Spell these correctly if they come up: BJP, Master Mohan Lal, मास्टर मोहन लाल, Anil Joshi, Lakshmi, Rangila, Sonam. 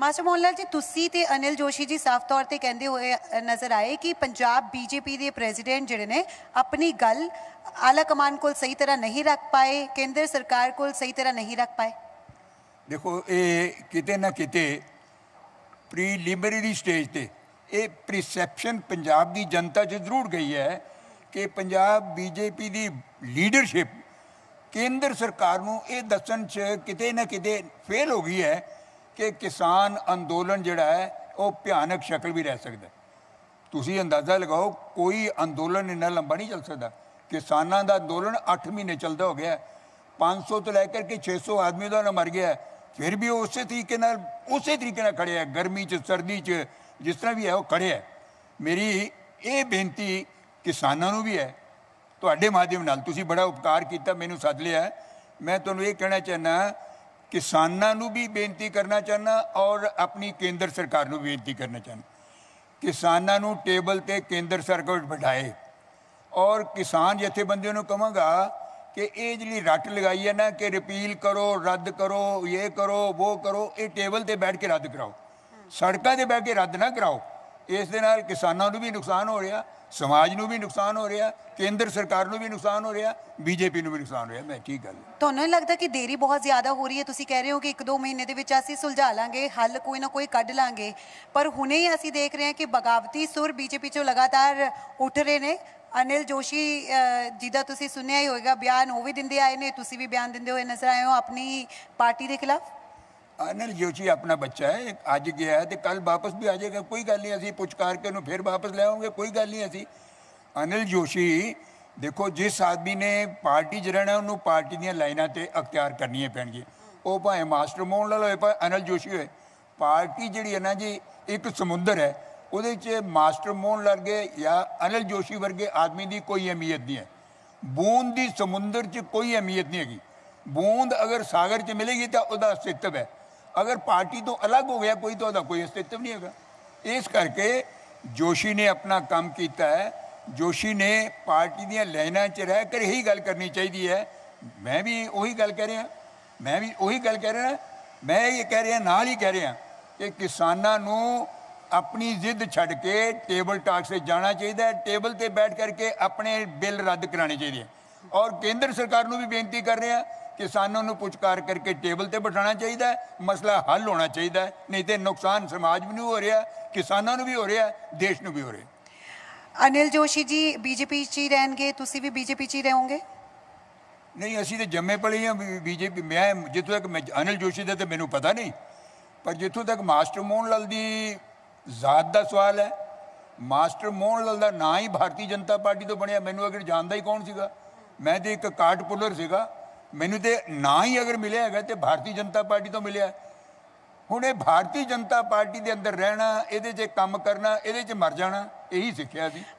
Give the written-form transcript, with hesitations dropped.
मास्टर मोहन लाल ji, तुसी ते अनिल जोशी जी साफ तौर पर कहते हुए नजर आए कि पंजाब बीजेपी के प्रेजिडेंट जिहड़े ने अपनी गल आला कमान को सही तरह नहीं रख पाए, केंद्र सरकार को सही तरह नहीं रख पाए। देखो ये किते ना किते प्रीलिमिनरी स्टेज पर ये परसैप्शन पंजाब की जनता च जरूर गई है कि पंजाब बीजेपी की लीडरशिप केंद्र सरकार नूं ये दस्सण च किते ना किते फेल हो गई है कि किसान अंदोलन जिहड़ा है वो भयानक शक्ल भी रह सकता है। तुसी अंदाज़ा लगाओ कोई अंदोलन इन्ना लंबा नहीं चल सकता। किसानों का अंदोलन 8 महीने चलता हो गया, 500 तो लैकर के 600 आदमी उन्होंने मर गया, फिर भी वो उस तरीके खड़े है, गर्मी च सर्दी च जिस तरह भी है वो खड़े है। मेरी ये बेनती किसानों भी है, तुहाडे माध्यम नाल तुसी बड़ा उपकार किया, मैनू सद लिया। मैं तुहानू ये कहना चाहना, किसानों नू भी बेनती करना चाहना और अपनी केंद्र सरकार नू बेनती करना चाहना, किसानों नू टेबल ते केंद्र सरकार बिठाए और किसान जथेबंदियों नू कहूँगा कि ये जी रट लगाई है ना कि रिपील करो, रद्द करो, ये करो, वो करो, ये टेबल ते बैठ के रद्द कराओ, सड़कों ते बैठ के रद्द ना कराओ। इस दे नाल किसानों नू भी नुकसान हो रहा, समाज नू भी नुकसान हो रहा, केंद्र सरकार नू भी नुकसान हो रहा, बीजेपी नू भी नुकसान हो रहा। मैं ठीक गल तो नहीं लगता कि देरी बहुत ज़्यादा हो रही है। तुसी कह रहे हो कि 1-2 महीने दे विच असीं सुलझा लांगे, हल कोई ना कोई कढ़ लांगे, पर हुणे ही असीं देख रहे हैं कि बगावती सुर बीजेपी चों लगातार उठ रहे ने। अनिल जोशी जी दा तुसी सुनिया ही होएगा, बयान वो भी दिंदे आए ने, तुसी भी बयान दिंदे होए नजर आए हो अपनी पार्टी के खिलाफ। अनिल जोशी अपना बच्चा है, आज गया है तो कल वापस भी आ जाएगा, कोई गल नहीं, असी पुचकार के उन्हें फिर वापस ले आऊँगे, कोई गल नहीं। असी अनिल जोशी देखो, जिस आदमी ने पार्टी च रहना उन्होंने पार्टी दी लाइनां ते अख्तियार करनी पैणगी, वो भावें मास्टर मोहन लाल होए भावें अनिल जोशी होए। पार्टी जिहड़ी है ना जी एक समुंदर है, उहदे च मास्टर मोहन वर्गे या अनिल जोशी वर्गे आदमी की कोई अहमियत नहीं है। बूंद की समुंदर च कोई अहमियत नहीं हैगी, बूंद अगर सागर च मिलेगी तो उसदा अस्तित्व है, अगर पार्टी तो अलग हो गया कोई तो उसका कोई अस्तित्व नहीं है। इस करके जोशी ने अपना काम किया है, जोशी ने पार्टी दी लाइनां च रह कर यही गल करनी चाहिए है। मैं भी वही गल कह रहा मैं ये कह रहा, नाल ही कह रहा कि किसानों नू अपनी जिद छड़ के टेबल टाक से जाना चाहिए, टेबल पर बैठ करके अपने बिल रद्द कराने चाहिए और केंद्र सरकार नू भी बेनती कर रहे हैं किसानों को पुचकार करके टेबल पर बिठाना चाहिए, मसला हल होना चाहिए, नहीं तो नुकसान समाज में हो रहा, किसानों को भी हो रहा, देश को भी हो रहा। अनिल जोशी जी बीजेपी च ही रहेंगे, तुसी भी बीजेपी च ही रहोगे? नहीं, असी तो जम्मे पले ही हैं बीजेपी। मैं जितों तक अनिल जोशी का तो मैनू पता नहीं, पर जितों तक मास्टर मोहन लाल की जात का सवाल है, मास्टर मोहन लाल का ना ही भारतीय जनता पार्टी तो बनया, मैनू अगर जानता ही कौन सीगा? मैं तो एक कार्ड पुलर सीगा, मैनू तो ना ही अगर मिले है तो भारतीय जनता पार्टी तो मिले। हुण ये भारतीय जनता पार्टी के अंदर रहना, ये काम करना, ये मर जाना, यही सीखा।